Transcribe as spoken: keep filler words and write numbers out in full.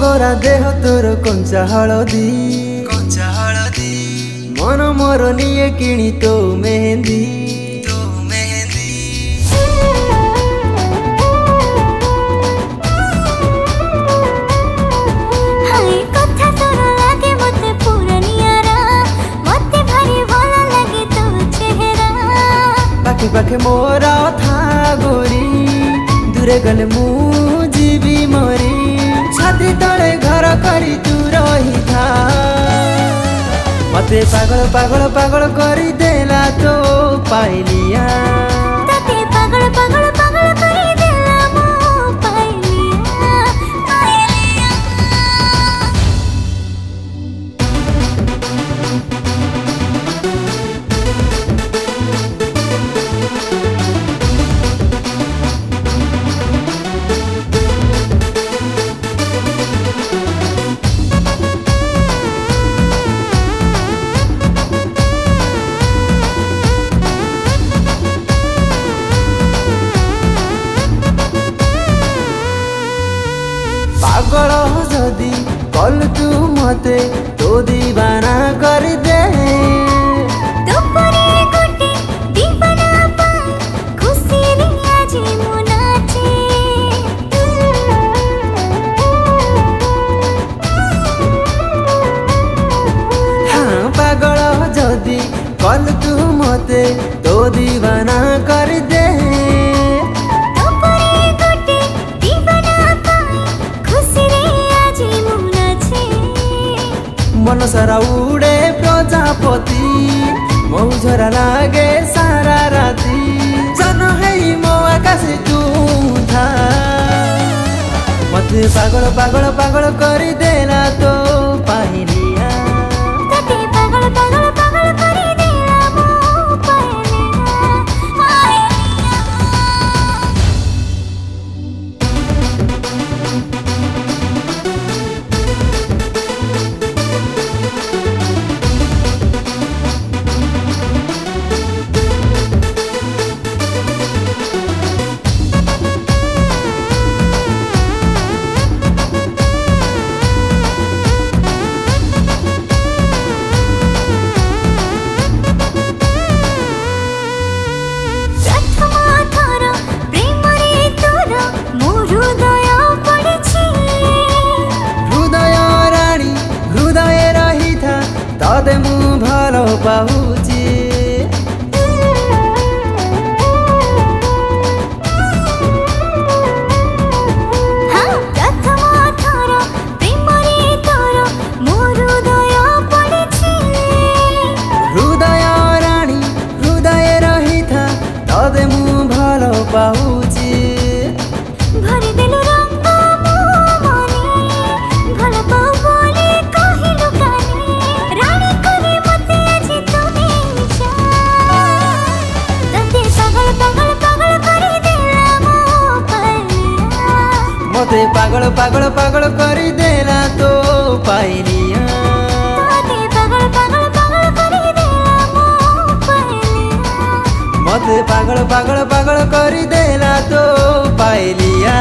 गोरा देह तोर कंचा हलदी कंचा हलदी मन मोर निये किणी तो मेहंदी पाखे पाखे मोरा था गोरी दूरे गले मुझी मरी छाती तले घर करी तू रही था मते पागल पागल पागल करी देला तो पाइलिया तते पागल पागल पागल करी देला मो पाइलिया पाइलिया पागल जदि कल तू मते तो दीवाना कर दे तो गोटे दीवाना पा खुशी आज मुनाचे हाँ पागल जदि कल तू मते तो दीवाना कर दे मन सारा उड़े प्रजापति मौजरा लागे सारा राती जन है मो आकाश तू था मत पागल पागल पागल कर देला तो पाइलिया तते पागल पागल पागल कर देला मो पाइलिया पाइलिया तदे मु भल पाऊची हाँ प्रथम थर प्रेम तोर मो हृदय पड़े हृदय रानी हृदय रही था तदे मु भल पाऊची मते पागल पागल पागल कर देला तो पाइलिया तते पागल पागल पागल कर देला मो पाइलिया मते पागल पागल पागल कर देला तो पाइलिया।